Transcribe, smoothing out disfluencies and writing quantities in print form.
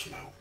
slow.